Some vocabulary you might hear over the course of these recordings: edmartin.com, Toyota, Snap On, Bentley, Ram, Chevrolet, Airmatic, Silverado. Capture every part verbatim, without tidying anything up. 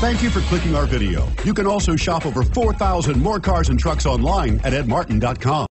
Thank you for clicking our video. You can also shop over four thousand more cars and trucks online at ed martin dot com.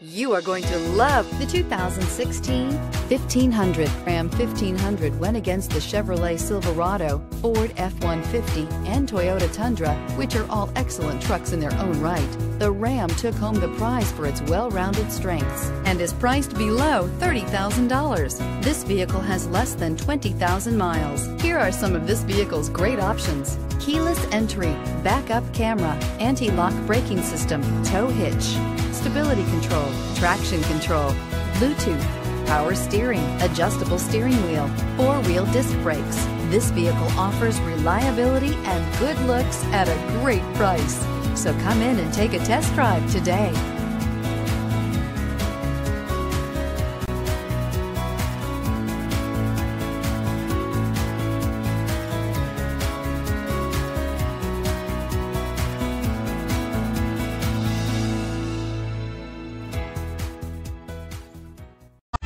You are going to love the two thousand sixteen fifteen hundred. Ram fifteen hundred went against the Chevrolet Silverado, Ford F one fifty, and Toyota Tundra, which are all excellent trucks in their own right. The Ram took home the prize for its well-rounded strengths and is priced below thirty thousand dollars. This vehicle has less than twenty thousand miles. Here are some of this vehicle's great options: keyless entry, backup camera, anti-lock braking system, tow hitch, stability control, traction control, Bluetooth, power steering, adjustable steering wheel, four-wheel disc brakes. This vehicle offers reliability and good looks at a great price. So come in and take a test drive today.